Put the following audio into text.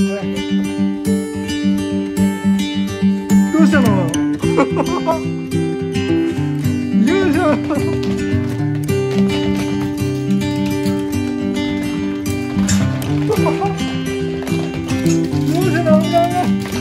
どうしたの？よいしょ。どうしたの？